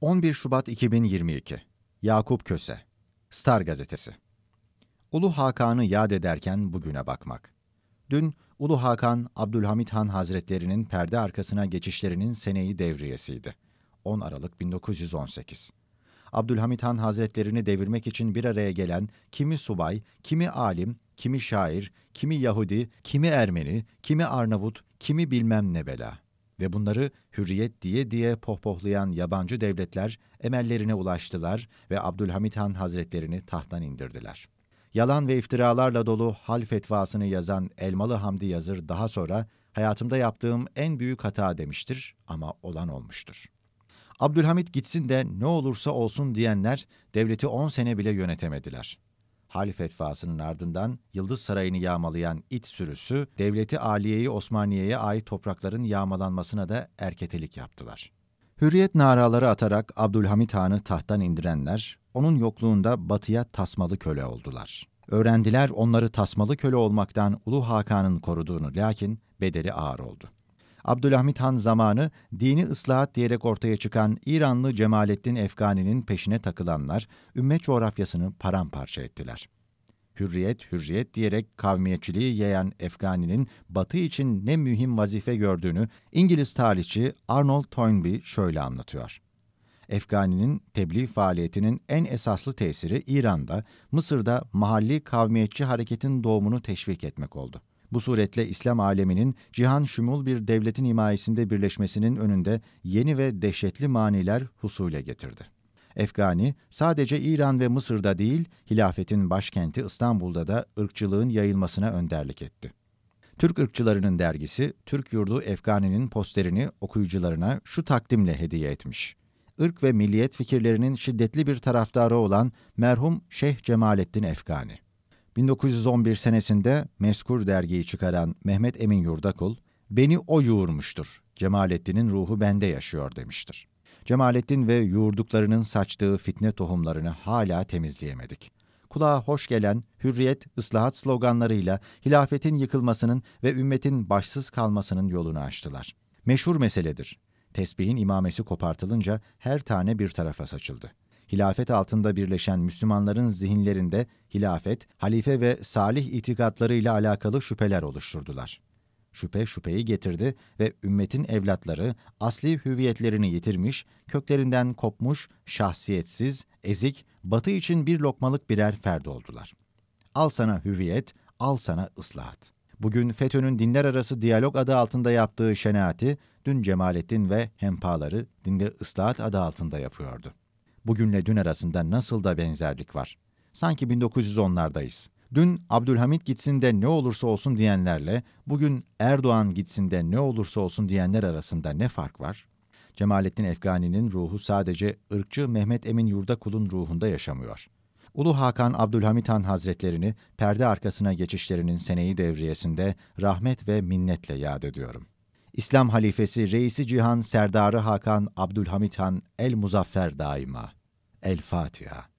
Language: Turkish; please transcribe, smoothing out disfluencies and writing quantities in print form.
11 Şubat 2022 Yakup Köse, Star Gazetesi. Ulu Hakan'ı yad ederken bugüne bakmak. Dün Ulu Hakan, Abdülhamid Han Hazretleri'nin perde arkasına geçişlerinin seneyi devriyesiydi. 10 Aralık 1918. Abdülhamid Han Hazretleri'ni devirmek için bir araya gelen kimi subay, kimi alim, kimi şair, kimi Yahudi, kimi Ermeni, kimi Arnavut, kimi bilmem ne bela. Ve bunları hürriyet diye pohpohlayan yabancı devletler emellerine ulaştılar ve Abdülhamid Han Hazretlerini tahttan indirdiler. Yalan ve iftiralarla dolu hal fetvasını yazan Elmalılı Hamdi Yazır daha sonra "Hayatımda yaptığım en büyük hata" demiştir ama olan olmuştur. Abdülhamid gitsin de ne olursa olsun diyenler devleti 10 sene bile yönetemediler. Hal fetvasının ardından Yıldız Sarayı'nı yağmalayan it sürüsü, Devlet-i Aliyye-i Osmâniyye'ye ait toprakların yağmalanmasına da erketelik yaptılar. Hürriyet naraları atarak Abdülhamid Han'ı tahttan indirenler, onun yokluğunda batıya tasmalı köle oldular. Öğrendiler onları tasmalı köle olmaktan Ulu Hakan'ın koruduğunu, lakin bedeli ağır oldu. Abdülhamid Han zamanı dini ıslahat diyerek ortaya çıkan İranlı Cemaleddin Efgânî'nin peşine takılanlar ümmet coğrafyasını paramparça ettiler. Hürriyet, hürriyet diyerek kavmiyetçiliği yayan Efgânî'nin Batı için ne mühim vazife gördüğünü İngiliz tarihçi Arnold Toynbee şöyle anlatıyor. Efgânî'nin tebliğ faaliyetinin en esaslı tesiri İran'da, Mısır'da mahalli kavmiyetçi hareketin doğumunu teşvik etmek oldu. Bu suretle İslam aleminin cihan şümul bir devletin himayesinde birleşmesinin önünde yeni ve dehşetli maniler husule getirdi. Efgânî, sadece İran ve Mısır'da değil, hilafetin başkenti İstanbul'da da ırkçılığın yayılmasına önderlik etti. Türk ırkçılarının dergisi, Türk Yurdu Efgânî'nin posterini okuyucularına şu takdimle hediye etmiş. Irk ve milliyet fikirlerinin şiddetli bir taraftarı olan merhum Şeyh Cemaleddin Efgânî. 1911 senesinde mezkur dergiyi çıkaran Mehmet Emin Yurdakul, "Beni o yoğurmuştur, Cemalettin'in ruhu bende yaşıyor" demiştir. Cemalettin ve yoğurduklarının saçtığı fitne tohumlarını hala temizleyemedik. Kulağa hoş gelen hürriyet, ıslahat sloganlarıyla hilafetin yıkılmasının ve ümmetin başsız kalmasının yolunu açtılar. Meşhur meseledir. Tesbihin imamesi kopartılınca her tane bir tarafa saçıldı. Hilafet altında birleşen Müslümanların zihinlerinde hilafet, halife ve salih itikatlarıyla alakalı şüpheler oluşturdular. Şüphe şüpheyi getirdi ve ümmetin evlatları asli hüviyetlerini yitirmiş, köklerinden kopmuş, şahsiyetsiz, ezik, Batı için bir lokmalık birer ferd oldular. Al sana hüviyet, al sana ıslahat. Bugün FETÖ'nün dinler arası diyalog adı altında yaptığı şenaati, dün Cemalettin ve hempaları dinde ıslahat adı altında yapıyordu. Bugünle dün arasında nasıl da benzerlik var. Sanki 1910'lardayız. Dün Abdülhamid gitsin de ne olursa olsun diyenlerle, bugün Erdoğan gitsin de ne olursa olsun diyenler arasında ne fark var? Cemalettin Efgânî'nin ruhu sadece ırkçı Mehmet Emin Yurdakul'un ruhunda yaşamıyor. Ulu Hakan Abdülhamid Han Hazretlerini perde arkasına geçişlerinin seneyi devriyesinde rahmet ve minnetle yad ediyorum. İslam halifesi, reisi cihan, serdarı Hakan Abdülhamid Han el muzaffer daima. El Fatiha.